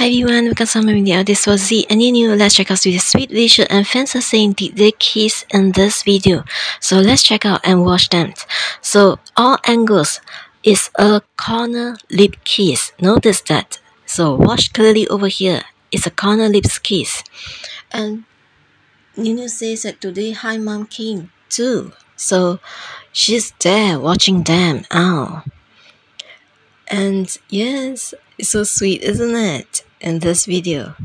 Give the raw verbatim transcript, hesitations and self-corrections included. Hi everyone, welcome to my video. This was Z and NuNew. Let's check out this sweet visual and fancy D J keys in this video. So let's check out and watch them. So all angles is a corner lip keys. Notice that. So watch clearly over here. It's a corner lip keys. And NuNew says that today hi mom came too. So she's there watching them. Oh. And yes, it's so sweet, isn't it? In this video.